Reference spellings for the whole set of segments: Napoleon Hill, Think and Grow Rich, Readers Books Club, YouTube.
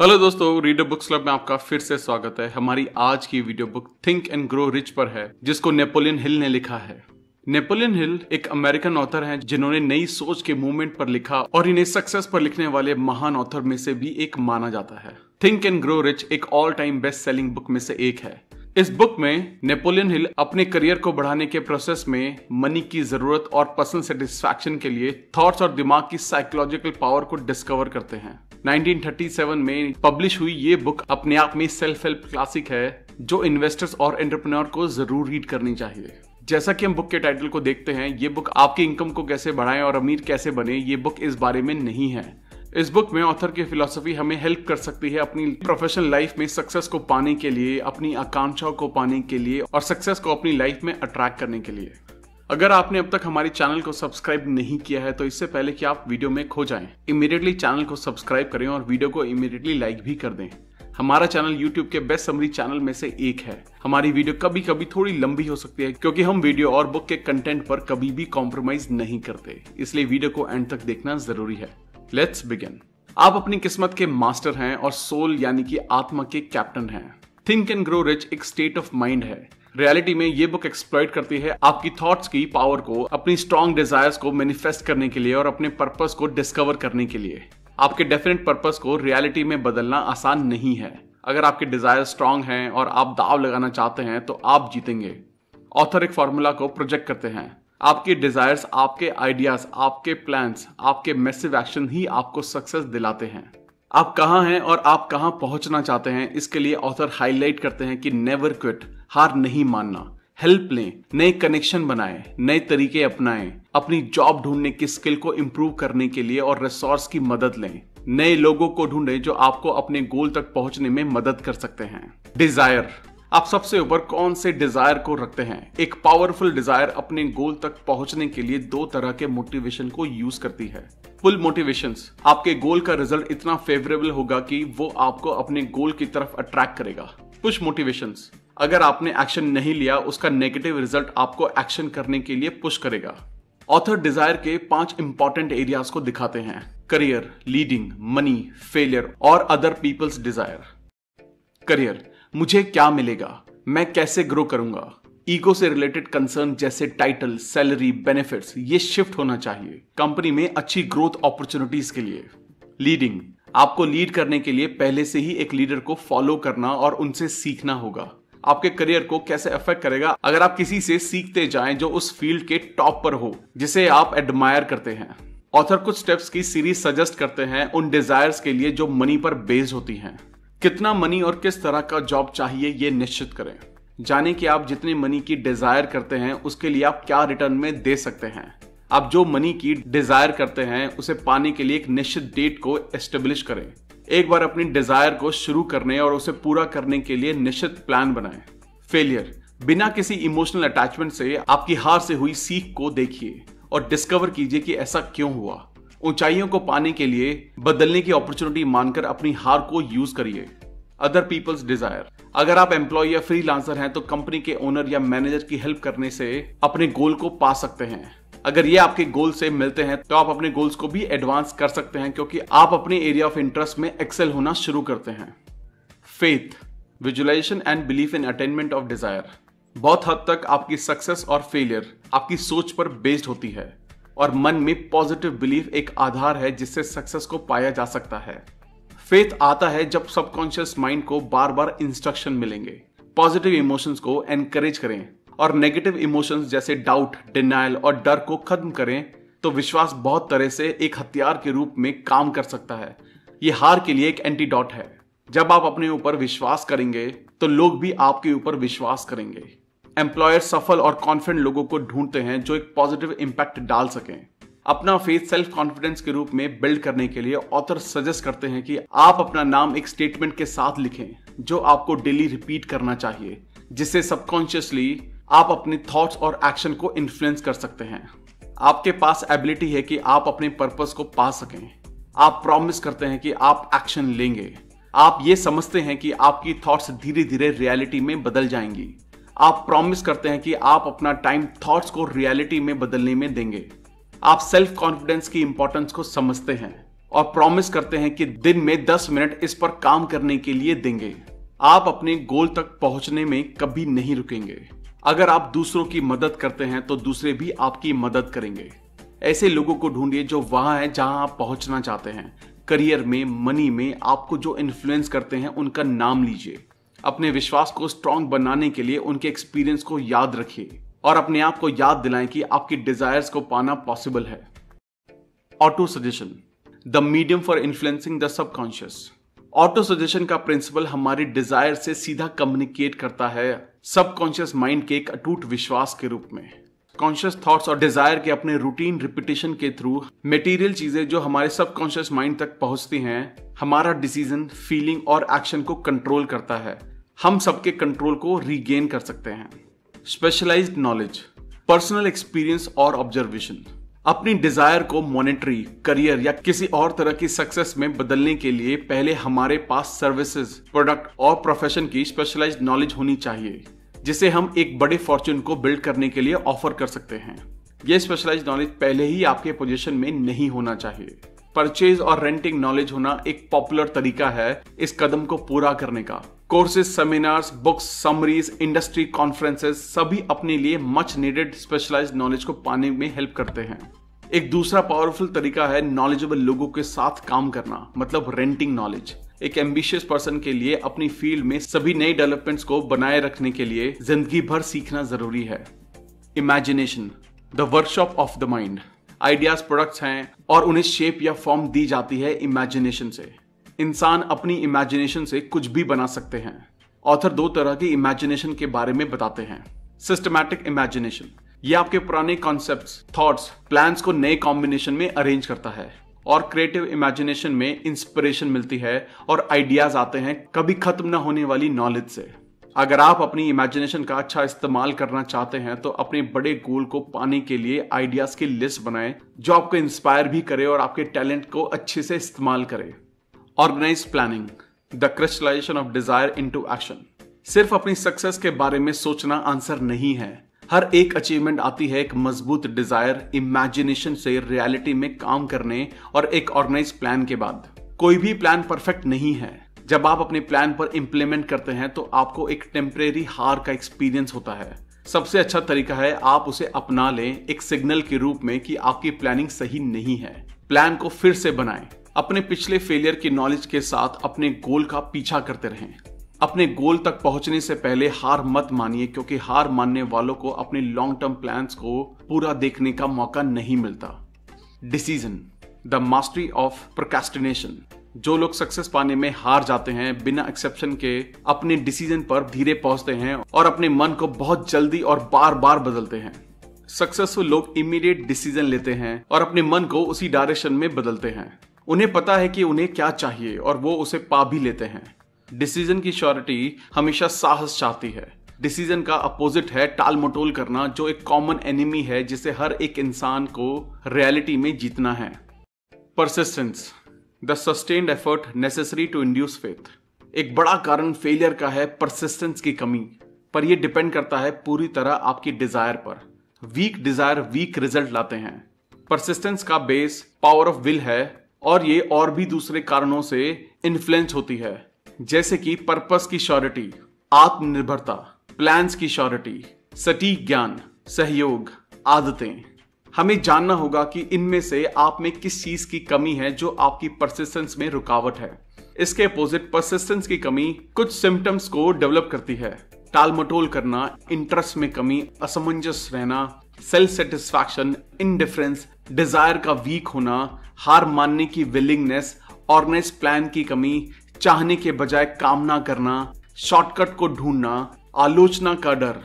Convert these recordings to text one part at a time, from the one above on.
Hello दोस्तों, reader books club में आपका फिर से स्वागत है। हमारी आज की video book think and grow rich पर है, जिसको नेपोलियन हिल ने लिखा है। नेपोलियन हिल एक अमेरिकन ऑथर हैं, जिन्होंने नई सोच के मूवमेंट पर लिखा और इन्हें सक्सेस पर लिखने वाले महान ऑथर में से भी एक माना जाता है। थिंक एंड ग्रो रिच एक all time best selling book में से एक है। इस बुक में नेपोलियन हिल अपने करियर को बढ़ाने के प्रोसेस में मनी की जरूरत और पर्सनल सेटिस्फैक्शन के लिए थॉट्स और दिमाग की साइकोलॉजिकल पावर को डिस्कवर करते हैं। 1937 में पब्लिश हुई ये बुक अपने आप में सेल्फ हेल्प क्लासिक है, जो इन्वेस्टर्स और एंटरप्रेन्योर को जरूर रीड करनी चाहिए। जैसा कि हम बुक के टाइटल को देखते हैं, ये बुक आपकी इनकम को कैसे बढ़ाएं और अमीर कैसे बने, ये बुक इस बारे में नहीं है। इस बुक में ऑथर की फिलॉसफी हमें हेल्प कर सकती है अपनी प्रोफेशनल लाइफ में सक्सेस को पाने के लिए, अपनी आकांक्षाओं को पाने के लिए और सक्सेस को अपनी लाइफ में अट्रैक्ट करने के लिए। अगर आपने अब तक हमारे चैनल को सब्सक्राइब नहीं किया है तो इससे पहले कि आप वीडियो में खो जाएं, इमीडिएटली चैनल को सब्सक्राइब करें और वीडियो को इमीडिएटली लाइक भी कर दें। हमारा चैनल YouTube के बेस्ट समरी चैनल में से एक है। हमारी वीडियो कभी कभी थोड़ी लंबी हो सकती है क्योंकि हम वीडियो और बुक के कंटेंट पर कभी भी कॉम्प्रोमाइज नहीं करते, इसलिए वीडियो को एंड तक देखना जरूरी है। Let's begin. आप अपनी किस्मत के मास्टर हैं और सोल यानी कि आत्मा के कैप्टन हैं। थिंक एंड ग्रो रिच एक स्टेट ऑफ माइंड है। रियलिटी में ये बुक एक्सप्लॉइट करती है आपकी थॉट्स की पावर को अपनी स्ट्रॉन्ग डिजायर्स को मैनिफेस्ट करने के लिए और अपने पर्पस को डिस्कवर करने के लिए। आपके डेफिनेट पर्पस को रियलिटी में बदलना आसान नहीं है। अगर आपके डिजायर स्ट्रॉन्ग हैं और आप दाव लगाना चाहते हैं तो आप जीतेंगे। ऑथर एक फॉर्मूला को प्रोजेक्ट करते हैं। आपके डिजायर्स, आपके आइडियाज, आपके प्लान्स, आपके मैसिव एक्शन ही आपको सक्सेस दिलाते हैं। आप कहाँ हैं और आप कहाँ पहुंचना चाहते हैं, इसके लिए ऑथर हाईलाइट करते हैं कि नेवर क्विट, हार नहीं मानना, हेल्प लें, नए कनेक्शन बनाएं, नए तरीके अपनाएं, अपनी जॉब ढूंढने की स्किल को इम्प्रूव करने के लिए और रिसोर्स की मदद लें। नए लोगों को ढूंढें जो आपको अपने गोल तक पहुंचने में मदद कर सकते हैं। डिजायर, आप सबसे ऊपर कौन से डिजायर को रखते हैं? एक पावरफुल डिजायर अपने गोल तक पहुंचने के लिए दो तरह के मोटिवेशन को यूज करती है। फुल मोटिवेशंस, आपके गोल का रिजल्ट इतना फेवरेबल होगा कि वो आपको अपने गोल की तरफ अट्रैक्ट करेगा। पुश मोटिवेशंस, अगर आपने एक्शन नहीं लिया उसका नेगेटिव रिजल्ट आपको एक्शन करने के लिए पुश करेगा। ऑथर डिजायर के 5 इंपॉर्टेंट एरियाज को दिखाते हैं: करियर, लीडिंग, मनी, फेलियर और अदर पीपल्स डिजायर। करियर, मुझे क्या मिलेगा, मैं कैसे ग्रो करूंगा। ईगो से रिलेटेड कंसर्न जैसे टाइटल, सैलरी, बेनिफिट्स, ये शिफ्ट होना चाहिए कंपनी में अच्छी ग्रोथ अपॉर्चुनिटीज के लिए। लीडिंग, आपको लीड करने के लिए पहले से ही एक लीडर को फॉलो करना और उनसे सीखना होगा। आपके करियर को कैसे अफेक्ट करेगा अगर आप किसी से सीखते जाएं जो उस फील्ड के टॉप पर हो जिसे आप एडमायर करते हैं। ऑथर कुछ स्टेप्स की सीरीज सजेस्ट करते हैं उन डिजायर्स के लिए जो मनी पर बेस्ड होती हैं। कितना मनी और किस तरह का जॉब चाहिए ये निश्चित करें। जाने कि आप जितने मनी की डिजायर करते हैं उसके लिए आप क्या रिटर्न में दे सकते हैं। आप जो मनी की डिजायर करते हैं उसे पाने के लिए एक निश्चित डेट को एस्टेब्लिश करें। एक बार अपनी डिजायर को शुरू करने और उसे पूरा करने के लिए निश्चित प्लान बनाएं। फेलियर, बिना किसी इमोशनल अटैचमेंट से आपकी हार से हुई सीख को देखिए और डिस्कवर कीजिए कि ऐसा क्यों हुआ। ऊंचाइयों को पाने के लिए बदलने की अपॉर्चुनिटी मानकर अपनी हार को यूज करिए। अदर पीपल्स डिजायर, अगर आप एम्प्लॉय या फ्रीलांसर हैं तो कंपनी के ओनर या मैनेजर की हेल्प करने से अपने गोल को पा सकते हैं। अगर ये आपके गोल से मिलते हैं तो आप अपने गोल्स को भी एडवांस कर सकते हैं क्योंकि आप अपने एरिया ऑफ इंटरेस्ट में एक्सेल होना शुरू करते हैं। Faith, visualisation and belief in attainment of desire, बहुत हद तक आपकी सक्सेस और फेलियर आपकी सोच पर बेस्ड होती है और मन में पॉजिटिव बिलीफ एक आधार है जिससे सक्सेस को पाया जा सकता है। फेथ आता है जब सबकॉन्शियस माइंड को बार बार इंस्ट्रक्शन मिलेंगे। पॉजिटिव इमोशंस को एनकरेज करें और नेगेटिव इमोशंस जैसे डाउट, डिनायल और डर को खत्म करें तो विश्वास बहुत तरह से एक हथियार के रूप में काम कर सकता है। ये हार के लिए एक एंटीडॉट है। जब आप अपने ऊपर विश्वास करेंगे तो लोग भी आपके ऊपर विश्वास करेंगे। एम्प्लॉयर सफल और कॉन्फिडेंट लोगों को ढूंढते हैं जो एक पॉजिटिव इंपैक्ट डाल सकें। अपना फेथ सेल्फ कॉन्फिडेंस के रूप में बिल्ड करने के लिए ऑथर सजेस्ट करते हैं कि आप अपना नाम एक स्टेटमेंट के साथ लिखें जो आपको डेली रिपीट करना चाहिए, जिससे सबकॉन्शियसली आप अपने थॉट्स और एक्शन को इन्फ्लुएंस कर सकते हैं। आपके पास एबिलिटी है कि आप अपने पर्पस को पा सकें। आप प्रॉमिस करते हैं कि आप एक्शन लेंगे। आप ये समझते हैं कि आपकी थॉट्स धीरे धीरे रियलिटी में बदल जाएंगी। आप प्रॉमिस करते हैं कि आप अपना टाइम थॉट्स को रियलिटी में बदलने में देंगे। आप सेल्फ कॉन्फिडेंस की इंपॉर्टेंस को समझते हैं। और प्रॉमिस करते हैं कि दिन में 10 मिनट इस पर काम करने के लिए देंगे। आप अपने गोल तक पहुंचने में कभी नहीं रुकेंगे। अगर आप दूसरों की मदद करते हैं तो दूसरे भी आपकी मदद करेंगे। ऐसे लोगों को ढूंढिए जो वहां है जहां आप पहुंचना चाहते हैं। करियर में, मनी में आपको जो इन्फ्लुएंस करते हैं उनका नाम लीजिए। अपने विश्वास को स्ट्रांग बनाने के लिए उनके एक्सपीरियंस को याद रखिए और अपने आप को याद दिलाएं कि आपकी डिजायर्स को पाना पॉसिबल है। Auto suggestion, the medium for influencing the subconscious. Auto suggestion का प्रिंसिपल हमारी डिजायर से सीधा कम्युनिकेट करता है सबकॉन्शियस माइंड के एक अटूट विश्वास के रूप में। कॉन्शियस थॉट्स और डिजायर के अपने रूटीन रिपीटेशन के थ्रू मटेरियल चीजें जो हमारे सबकॉन्शियस माइंड तक पहुंचती हैं हमारा डिसीजन, फीलिंग और एक्शन को कंट्रोल करता है। हम सबके कंट्रोल को रीगेन कर सकते हैं। स्पेशलाइज्ड नॉलेज, पर्सनल एक्सपीरियंस और ऑब्जर्वेशन। अपनी डिजायर को मॉनेटरी, करियर या किसी और तरह की सक्सेस में बदलने के लिए पहले हमारे पास सर्विसेज, प्रोडक्ट और प्रोफेशन की स्पेशलाइज्ड नॉलेज होनी चाहिए जिसे हम एक बड़े फॉर्च्यून को बिल्ड करने के लिए ऑफर कर सकते हैं। यह स्पेशलाइज्ड नॉलेज पहले ही आपके पोजीशन में नहीं होना चाहिए। परचेज और रेंटिंग नॉलेज होना एक पॉपुलर तरीका है इस कदम को पूरा करने का। Courses, seminars, books, summaries, industry conferences सभी अपने लिए मच नीडेड स्पेशलाइज्ड नॉलेज को पाने में हेल्प करते हैं। एक दूसरा पावरफुल तरीका है नॉलेजेबल लोगों के साथ काम करना, मतलब रेंटिंग नॉलेज। एक एम्बिशियस पर्सन के लिए अपनी फील्ड में सभी नए डेवलपमेंट्स को बनाए रखने के लिए जिंदगी भर सीखना जरूरी है। Imagination, the workshop of the mind. Ideas products हैं और उन्हें शेप या फॉर्म दी जाती है इमेजिनेशन से। इंसान अपनी इमेजिनेशन से कुछ भी बना सकते हैं। ऑथर दो तरह की इमेजिनेशन के बारे में बताते हैं। सिस्टमैटिक इमेजिनेशन, ये आपके पुराने कॉन्सेप्ट्स, थॉट्स, प्लान्स को नए कॉम्बिनेशन में अरेंज करता है। और क्रिएटिव इमेजिनेशन में इंस्पिरेशन मिलती है और आइडियाज आते हैं कभी खत्म ना होने वाली नॉलेज से। अगर आप अपनी इमेजिनेशन का अच्छा इस्तेमाल करना चाहते हैं तो अपने बड़े गोल को पाने के लिए आइडियाज की लिस्ट बनाएं जो आपको इंस्पायर भी करे और आपके टैलेंट को अच्छे से इस्तेमाल करे। Organise planning, the crystallisation of desire into action. सिर्फ अपनी सक्सेस के बारे में सोचना आंसर नहीं है। हर एक अचीवमेंट आती है एक मजबूत डिजायर, इमेजिनेशन से रियलिटी में काम करने और एक ऑर्गेनाइज प्लान के बाद। कोई भी प्लान परफेक्ट नहीं है। जब आप अपने प्लान पर इंप्लीमेंट करते हैं तो आपको एक टेम्परेरी हार का एक्सपीरियंस होता है। सबसे अच्छा तरीका है आप उसे अपना लें एक सिग्नल के रूप में कि आपकी प्लानिंग सही नहीं है। प्लान को फिर से बनाएं। अपने पिछले फेलियर की नॉलेज के साथ अपने गोल का पीछा करते रहें। अपने गोल तक पहुंचने से पहले हार मत मानिए क्योंकि हार मानने वालों को अपने लॉन्ग टर्म प्लान्स को पूरा देखने का मौका नहीं मिलता। Decision, the mastery of procrastination. जो लोग सक्सेस पाने में हार जाते हैं बिना एक्सेप्शन के अपने डिसीजन पर धीरे पहुंचते हैं और अपने मन को बहुत जल्दी और बार बार बदलते हैं। सक्सेसफुल लोग इमीडिएट डिसीजन लेते हैं और अपने मन को उसी डायरेक्शन में बदलते हैं। उन्हें पता है कि उन्हें क्या चाहिए और वो उसे पा भी लेते हैं। डिसीजन की श्योरिटी हमेशा साहस चाहती है। डिसीजन का अपोजिट है टालमटोल करना जो एक कॉमन एनिमी है जिसे हर एक इंसान को रियलिटी में जीतना है। Persistence, the sustained effort necessary to induce faith. एक बड़ा कारण फेलियर का है परसिस्टेंस की कमी, पर यह डिपेंड करता है पूरी तरह आपकी डिजायर पर। वीक डिजायर वीक रिजल्ट लाते हैं। परसिस्टेंस का बेस पावर ऑफ विल है और ये और भी दूसरे कारणों से इन्फ्लुएंस होती है जैसे कि पर्पस की श्योरिटी, आत्मनिर्भरता, प्लान्स की श्योरिटी, सटीक ज्ञान, सहयोग, आदतें। हमें जानना होगा कि इनमें से आप में किस चीज की कमी है जो आपकी परसिस्टेंस में रुकावट है। इसके अपोजिट परसिस्टेंस की कमी कुछ सिम्टम्स को डेवलप करती है। टालमटोल करना, इंटरेस्ट में कमी, असमंजस रहना, सेल्फ सेटिस्फैक्शन, इंडिफरेंस, डिजायर का वीक होना, हार मानने की विलिंगनेस, ऑर्गेनाइज प्लान की कमी, चाहने के बजाय कामना करना, शॉर्टकट को ढूंढना, आलोचना का डर।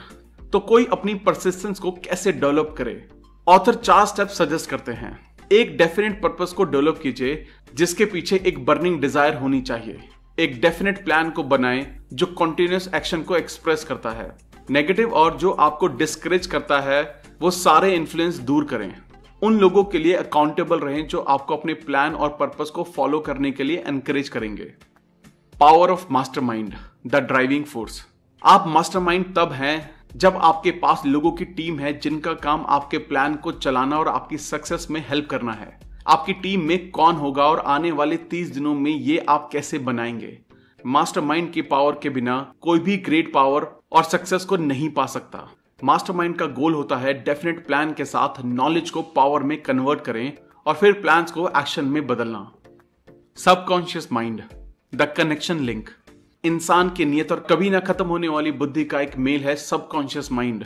तो कोई अपनी परसिस्टेंस को कैसे डेवलप करे? ऑथर 4 स्टेप सजेस्ट करते हैं। एक डेफिनेट पर्पस को डेवलप कीजिए जिसके पीछे एक बर्निंग डिजायर होनी चाहिए। एक डेफिनेट प्लान को बनाएं जो कंटिन्यूअस एक्शन को एक्सप्रेस करता है। नेगेटिव और जो आपको डिस्करेज करता है वो सारे इन्फ्लुएंस दूर करें। उन लोगों के लिए अकाउंटेबल रहें जो आपको अपने प्लान और पर्पस को फॉलो करने के लिए एनकरेज करेंगे। Power of mastermind, the driving force. आप मास्टरमाइंड तब हैं जब आपके पास लोगों की टीम है जिनका काम आपके प्लान को चलाना और आपकी सक्सेस में हेल्प करना है। आपकी टीम में कौन होगा और आने वाले 30 दिनों में ये आप कैसे बनाएंगे। मास्टरमाइंड की पावर के बिना कोई भी ग्रेट पावर और सक्सेस को नहीं पा सकता। मास्टरमाइंड का गोल होता है डेफिनेट प्लान के साथ नॉलेज को पावर में कन्वर्ट करें और फिर प्लान्स को एक्शन में बदलना। Subconscious mind, the connection link. इंसान की नियत और कभी ना खत्म होने वाली बुद्धि का एक मेल है सबकॉन्शियस माइंड।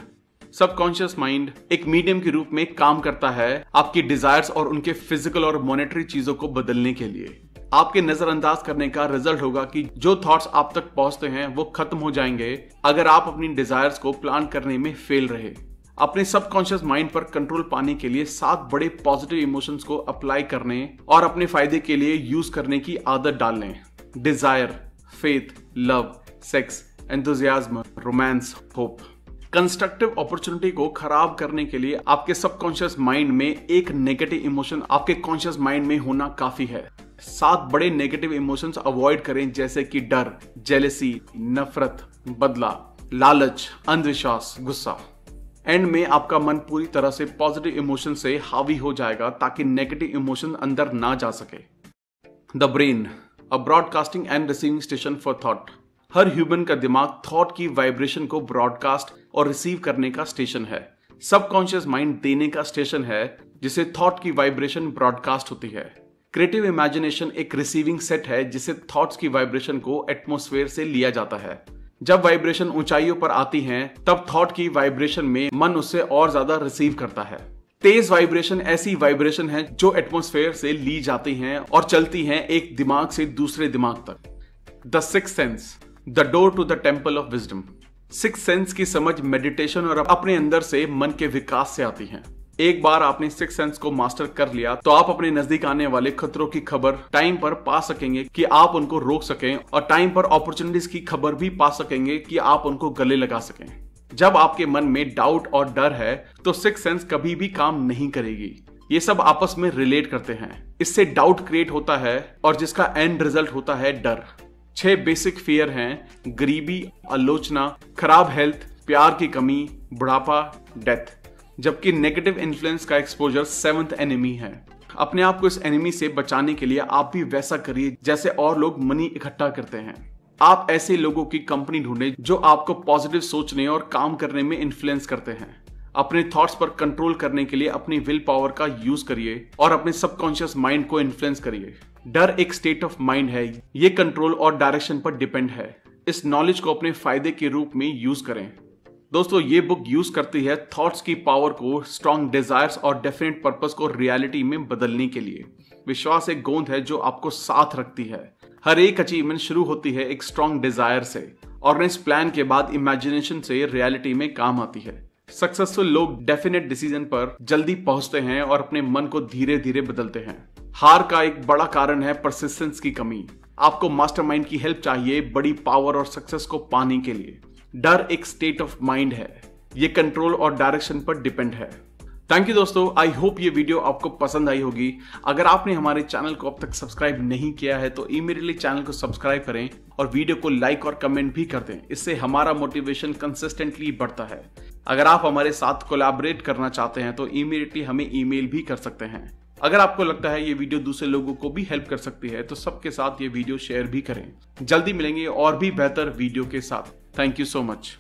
सबकॉन्शियस माइंड एक मीडियम के रूप में काम करता है आपकी डिजायर्स और उनके फिजिकल और मॉनेटरी चीजों को बदलने के लिए। आपके नजरअंदाज करने का रिजल्ट होगा कि जो थॉट्स आप तक पहुंचते हैं वो खत्म हो जाएंगे अगर आप अपनी डिजायर्स को प्लान करने में फेल रहे। अपने सबकॉन्शियस माइंड पर कंट्रोल पाने के लिए 7 बड़े पॉजिटिव इमोशंस को अप्लाई करने और अपने फायदे के लिए यूज करने की आदत डाल लें। Desire, faith, love, sex, enthusiasm, romance, hope. Constructive opportunity को खराब करने के लिए आपके सबकॉन्शियस माइंड में एक नेगेटिव इमोशन आपके कॉन्शियस माइंड में होना काफी है। 7 बड़े नेगेटिव इमोशंस अवॉइड करें, जैसे कि डर, जेलेसी, नफरत, बदला, लालच, अंधविश्वास, गुस्सा। एंड में आपका मन पूरी तरह से पॉजिटिव इमोशन से हावी हो जाएगा ताकि नेगेटिव इमोशन अंदर ना जा सके। The brain, a broadcasting and receiving station for thought. हर ह्यूमन का दिमाग थॉट की वाइब्रेशन को ब्रॉडकास्ट और रिसीव करने का स्टेशन है। सबकॉन्शियस माइंड देने का स्टेशन है जिसे थॉट की वाइब्रेशन ब्रॉडकास्ट होती है। क्रिएटिव इमेजिनेशन एक रिसीविंग सेट है जिसे थॉट्स की वाइब्रेशन को एटमॉस्फेयर से लिया जाता है। जब वाइब्रेशन ऊंचाइयों पर आती है तब थॉट की वाइब्रेशन में मन उससे और ज्यादा रिसीव करता है। तेज वाइब्रेशन ऐसी वाइब्रेशन है जो एटमॉस्फेयर से ली जाती है और चलती है एक दिमाग से दूसरे दिमाग तक। The sixth sense, the door to the temple of wisdom. Sixth sense की समझ मेडिटेशन और अपने अंदर से मन के विकास से आती है। एक बार आपने सिक्स्थ सेंस को मास्टर कर लिया तो आप अपने नजदीक आने वाले खतरों की खबर टाइम पर पा सकेंगे कि आप उनको रोक सकें और टाइम पर अपॉर्चुनिटीज की खबर भी पा सकेंगे कि आप उनको गले लगा सकें। जब आपके मन में डाउट और डर है तो सिक्स्थ सेंस कभी भी काम नहीं करेगी। ये सब आपस में रिलेट करते हैं। इससे डाउट क्रिएट होता है और जिसका एंड रिजल्ट होता है डर। 6 बेसिक फियर हैं गरीबी, आलोचना, खराब हेल्थ, प्यार की कमी, बुढ़ापा, डेथ। जबकि नेगेटिव इन्फ्लुएंस का एक्सपोजर 7th एनिमी है। अपने आप को इस एनिमी से बचाने के लिए आप भी वैसा करिए जैसे और लोग मनी इकट्ठा करते हैं। आप ऐसे लोगों की कंपनी ढूंढें जो आपको पॉजिटिव सोचने और काम करने में इन्फ्लुएंस करते हैं। अपने थॉट्स पर कंट्रोल करने के लिए अपनी विल पावर का यूज करिए और अपने सबकॉन्शियस माइंड को इन्फ्लुएंस करिए। डर एक स्टेट ऑफ माइंड है। ये कंट्रोल और डायरेक्शन पर डिपेंड है। इस नॉलेज को अपने फायदे के रूप में यूज करें। दोस्तों, ये बुक यूज करती है थॉट्स की पावर को स्ट्रॉन्ग डिजायर्स और डेफिनेट पर्पस को रियलिटी में बदलने के लिए। विश्वास एक गोंद है जो आपको साथ रखती है। हर एक अचीवमेंट शुरू होती है एक स्ट्रॉन्ग डिजायर से और इस प्लान के बाद इमेजिनेशन से रियलिटी में काम आती है। सक्सेसफुल लोग डेफिनेट डिसीजन पर जल्दी पहुंचते हैं और अपने मन को धीरे धीरे बदलते हैं। हार का एक बड़ा कारण है परसिस्टेंस की कमी। आपको मास्टरमाइंड की हेल्प चाहिए बड़ी पावर और सक्सेस को पाने के लिए। डर एक स्टेट ऑफ माइंड है। ये कंट्रोल और डायरेक्शन पर डिपेंड है। थैंक यू दोस्तों, आई होप ये वीडियो आपको पसंद आई होगी। अगर आपने हमारे चैनल को अब तक सब्सक्राइब नहीं किया है तो इमीडिएटली चैनल को सब्सक्राइब करें और वीडियो को लाइक और कमेंट भी कर दें। इससे हमारा मोटिवेशन कंसिस्टेंटली बढ़ता है। अगर आप हमारे साथ कोलैबोरेट करना चाहते हैं तो इमीडिएटली हमें ईमेल भी कर सकते हैं। अगर आपको लगता है ये वीडियो दूसरे लोगों को भी हेल्प कर सकती है तो सबके साथ ये वीडियो शेयर भी करें। जल्दी मिलेंगे और भी बेहतर वीडियो के साथ। Thank you so much.